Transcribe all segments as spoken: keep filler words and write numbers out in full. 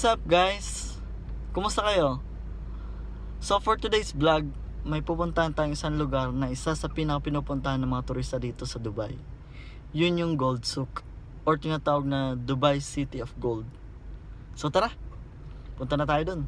What's up guys? Kumusta kayo? So for today's vlog, may pupuntahan tayong isang lugar na isa sa pinakapinupuntahan ng mga turista dito sa Dubai. Yun yung Gold Souk, or tinatawag na Dubai City of Gold. So tara, punta na tayo dun.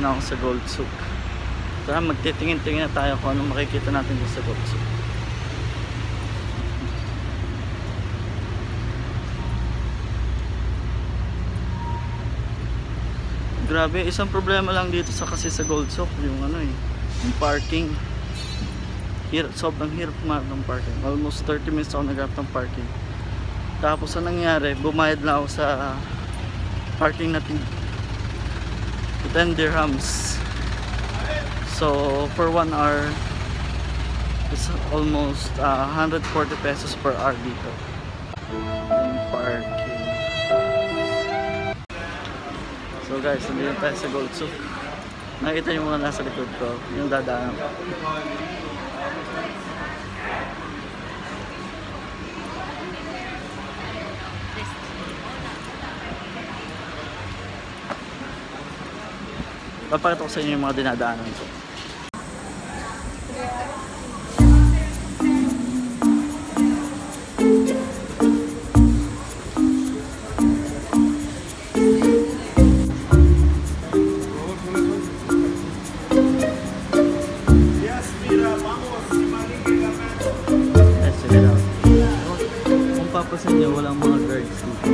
na ako sa Gold Souk. Tara, magtitingin-tingin na tayo kung anong makikita natin sa Gold Souk. Grabe, isang problema lang dito sa kasi sa Gold Souk yung ano eh, yung parking. Hirap, sobrang hirap nga ng parking. Almost thirty minutes ako naghanap ng parking. Tapos ang nangyari, bumayad na ako sa uh, parking natin. ten dirhams. So for one hour, it's almost uh, one hundred forty pesos per hour dito. Parking. So guys, nandito tayo sa Gold Souk. Nakita nyo mga nasa likod ko, yung dadaan. Papakita ko sa inyo yung mga dinadaanan ko. Kung papasin niyo, walang mga guards dito sa mga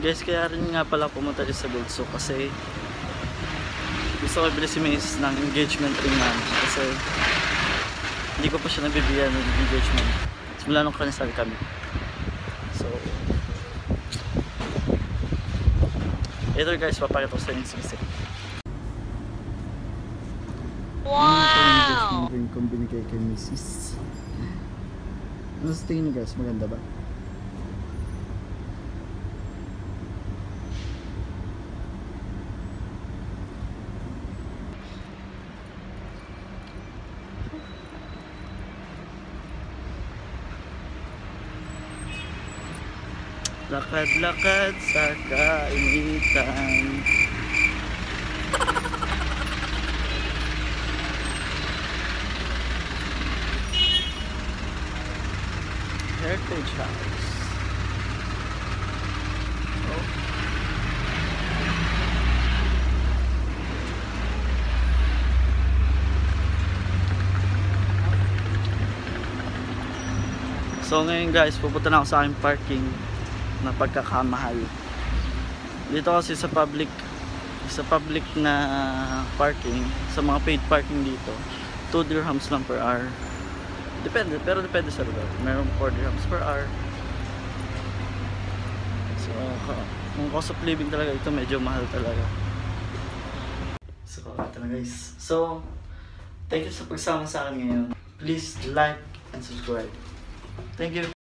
guys, kaya rin nga pala pumunta dito sa Gold Souk kasi gusto ko bilis si Mace ng engagement ring namin kasi hindi ko pa siya nabibigyan ng engagement simula nung kanasal kami. So later guys, papakita ko sa inyo si Mace. Wow! Ano yung kong binigay kay Mace? Ano sa tingin niyo guys, maganda ba? Lakad-lakad sa kainitan. Heritage House. Oh. So ngayon guys, pupunta na ako sa aking parking na pagkakamahal. Dito kasi sa public sa public na parking, sa mga paid parking dito, two dirhams lang per hour. Depende, pero depende sa lugar. Meron four dirhams per hour. So, ang cost of living talaga ito medyo mahal talaga. So, ito na guys. So, thank you sa pagsama sa akin ngayon. Please like and subscribe. Thank you.